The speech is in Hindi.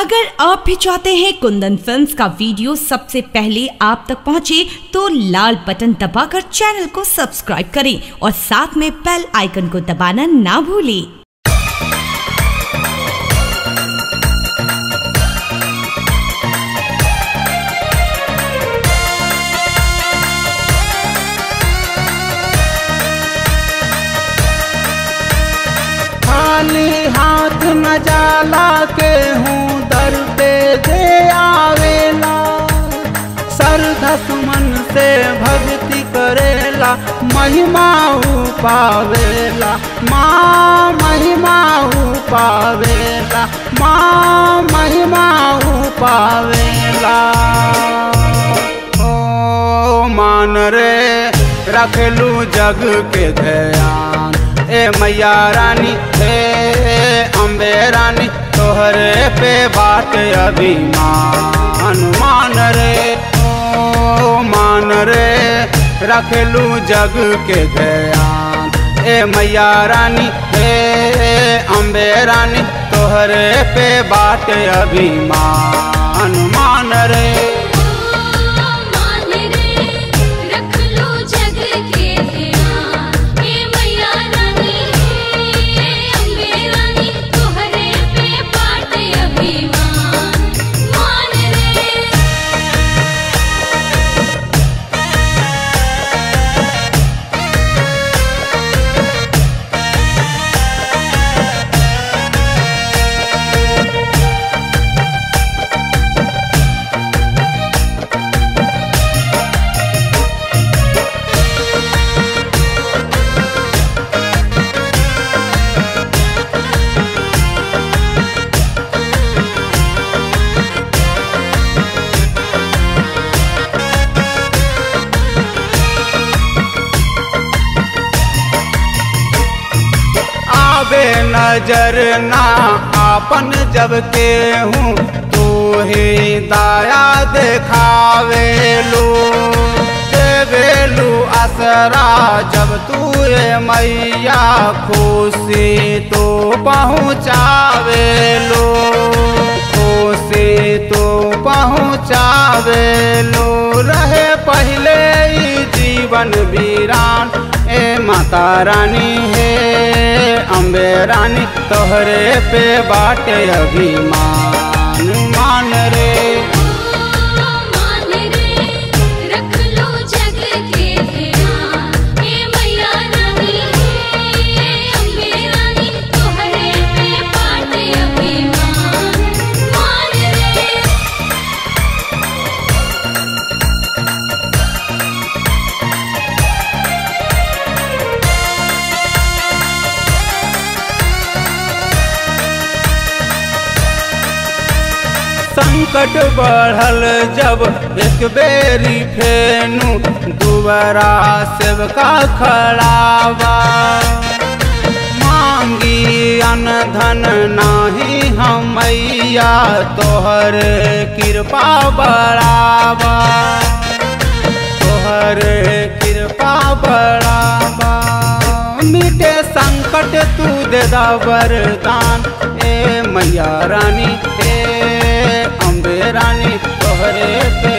अगर आप भी चाहते हैं कुंदन फिल्म्स का वीडियो सबसे पहले आप तक पहुंचे तो लाल बटन दबाकर चैनल को सब्सक्राइब करें और साथ में बेल आइकन को दबाना ना भूलें। खाली हाथ न जाला के हूँ दर पे दे आवेला, सर धसमन से भक्ति करेला महिमा ऊ पावेला, माँ महिमा ऊ पावेला, माँ महिमा ऊ पावेला। ओ मान रे रख लू जग के ध्यान, ए मैया रानी हे अम्बे रानी तोहरे पे बात अभिमान। मान रे रख लू जग के ध्यान, ए मैया रानी हे अम्बे रानी तोहरे पे बात अभिमान। मान रे नजर ना आपन जब के हूँ तू ही दया दिखावेलू, देवेलू असरा जब तू ये मैया खुशी तो पहुँचावेलू, खुशी तो पहुँचावेलू। रहे पहले ही जीवन वीरान, ए माता रानी है अम्बे रानी तोहरे पे बाटे अभिमान। मान रे संकट बढ़ल जब एक बेरी फेनु दुबारा सेवका खड़ावा, मांगी अनधन नाही हम मैया तोहर कृपा बढ़ावा, तोहर कृपा बढ़ावा। मिटे संकट तू दे दा वरदान, ए मैया रानी हे अम्बे रानी तोहरे पे